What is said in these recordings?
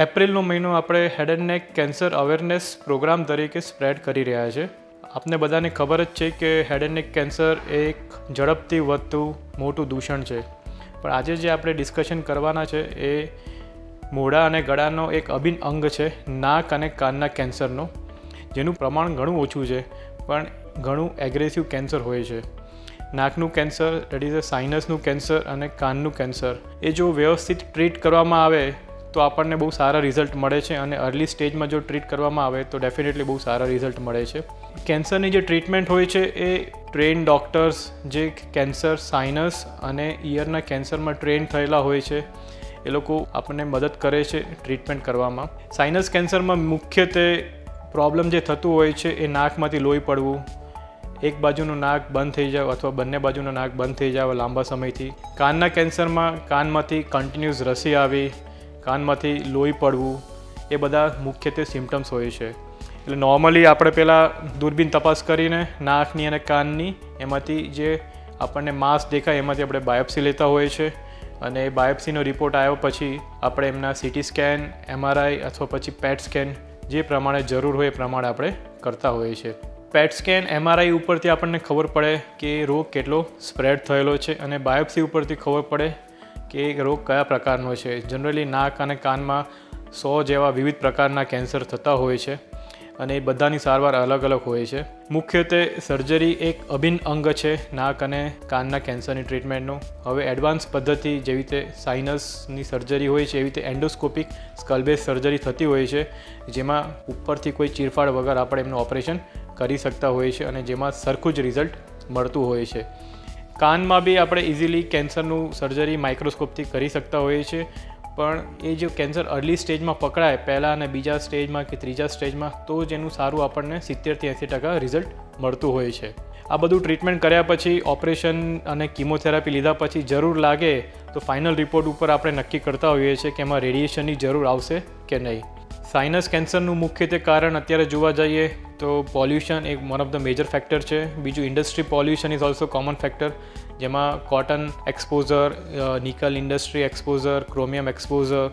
એપ્રિલનો મહિનો આપણે head and neck cancer awareness programme તરીકે સ્પ્રેડ કરી રહ્યા છે. આપને બધાને ખબર જ છે કે હેડ એન્ડ નેક કેન્સર એક ઝડપથી વધતું મોટું દૂષણ છે. પણ આજે જે આપણે ડિસ્કશન કરવાના છે એ મોઢા અને ગળાનો એક અભિન્ન અંગ છે નાક અને કાનના કેન્સરનો, જેનું પ્રમાણ ઘણું ઓછું છે પણ ઘણું એગ્રેસિવ કેન્સર હોય છે. નાકનું કેન્સર, દેટ ઇઝ અ સાઇનસનું કેન્સર અને કાનનું કેન્સર, એ જો વ્યવસ્થિત ટ્રીટ કરવામાં આવે તો આપણને બહુ સારા રિઝલ્ટ મળે છે અને અર્લી સ્ટેજમાં જો ટ્રીટ કરવામાં આવે તો ડેફિનેટલી બહુ સારા રિઝલ્ટ મળે છે. કેન્સરની જે ટ્રીટમેન્ટ હોય છે એ ટ્રેન ડૉક્ટર્સ જે કેન્સર સાઇનસ અને ઇયરના કેન્સરમાં ટ્રેન થયેલા હોય છે એ લોકો આપણને મદદ કરે છે ટ્રીટમેન્ટ કરવામાં. સાઇનસ કેન્સરમાં મુખ્યત્વે પ્રોબ્લેમ જે થતું હોય છે એ નાકમાંથી લોહી પડવું, એક બાજુનું નાક બંધ થઈ જાય અથવા બંને બાજુનું નાક બંધ થઈ જાય લાંબા સમયથી. કાનના કેન્સરમાં કાનમાંથી કન્ટિન્યુઅસ રસી આવી, કાનમાંથી લોહી પડવું, એ બધા મુખ્યત્વે સિમ્ટમ્સ હોય છે. એટલે નોર્મલી આપણે પહેલાં દૂરબીન તપાસ કરીને નાકની અને કાનની એમાંથી જે આપણને માસ દેખાય એમાંથી આપણે બાયોપ્સી લેતા હોય છે અને એ બાયોપ્સીનો રિપોર્ટ આવ્યા પછી આપણે એમના CT સ્કેન, MRI અથવા પછી PET સ્કેન જે પ્રમાણે જરૂર હોય એ પ્રમાણે આપણે કરતા હોઈએ છીએ. પેટ સ્કેન, MRI ઉપરથી આપણને ખબર પડે કે રોગ કેટલો સ્પ્રેડ થયેલો છે અને બાયોપ્સી ઉપરથી ખબર પડે કે રોગ કયા પ્રકારનો છે. જનરલી નાક અને કાનમાં 100 જેવા વિવિધ પ્રકારના કેન્સર થતા હોય છે અને એ બધાની સારવાર અલગ અલગ હોય છે. મુખ્યત્વે સર્જરી એક અભિન્ન અંગ છે નાક અને કાનના કેન્સરની ટ્રીટમેન્ટનો. હવે એડવાન્સ પદ્ધતિ, જેવી રીતે સાઇનસની સર્જરી હોય છે એવી રીતે એન્ડોસ્કોપિક સ્કલબેસ સર્જરી થતી હોય છે, જેમાં ઉપરથી કોઈ ચીરફાડ વગર આપણે એમનું ઓપરેશન કરી શકતા હોય છે અને જેમાં સરખું જ રિઝલ્ટ મળતું હોય છે. કાનમાં બી આપણે ઇઝીલી કેન્સરનું સર્જરી માઇક્રોસ્કોપથી કરી શકતા હોઈએ છીએ, પણ એ જો કેન્સર અર્લી સ્ટેજમાં પકડાય, પહેલાં અને બીજા સ્ટેજમાં કે ત્રીજા સ્ટેજમાં, તો જેનું સારું આપણને 70 થી 80% રિઝલ્ટ મળતું હોય છે. આ બધું ટ્રીટમેન્ટ કર્યા પછી, ઓપરેશન અને કિમોથેરાપી લીધા પછી જરૂર લાગે તો ફાઇનલ રિપોર્ટ ઉપર આપણે નક્કી કરતા હોઈએ છીએ કે એમાં રેડિયેશનની જરૂર આવશે કે નહીં. સાઇનસ કેન્સરનું મુખ્યત્વે કારણ અત્યારે જોવા જઈએ તો પોલ્યુશન એક one of the major factor છે. બીજું industry pollution is also common factor, જેમાં cotton exposure, nickel industry exposure, chromium exposure,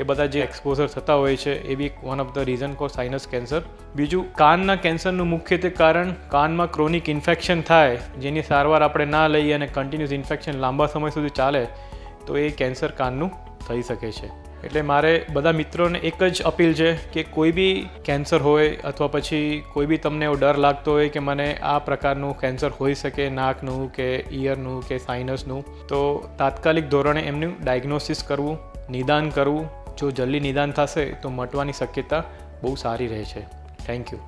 એ બધા જે એક્સપોઝર થતા હોય છે એ બી one of the reason for sinus cancer. બીજું કાનના કેન્સરનું મુખ્યત્વે કારણ કાનમાં ક્રોનિક ઇન્ફેક્શન થાય, જેની સારવાર આપણે ના લઈએ અને કન્ટિન્યુઅસ ઇન્ફેક્શન લાંબા સમય સુધી ચાલે તો એ કેન્સર કાનનું થઈ શકે છે. એટલે મારે બધા મિત્રોને એક જ અપીલ છે કે કોઈ બી કેન્સર હોય અથવા પછી કોઈ બી તમને એવો ડર લાગતો હોય કે મને આ પ્રકારનું કેન્સર હોઈ શકે, નાકનું કે ઇયરનું કે સાઇનસનું, તો તાત્કાલિક ધોરણે એમનું ડાયગ્નોસિસ કરવું, નિદાન કરવું. જો જલ્દી નિદાન થશે તો મટવાની શક્યતા બહુ સારી રહે છે. Thank you.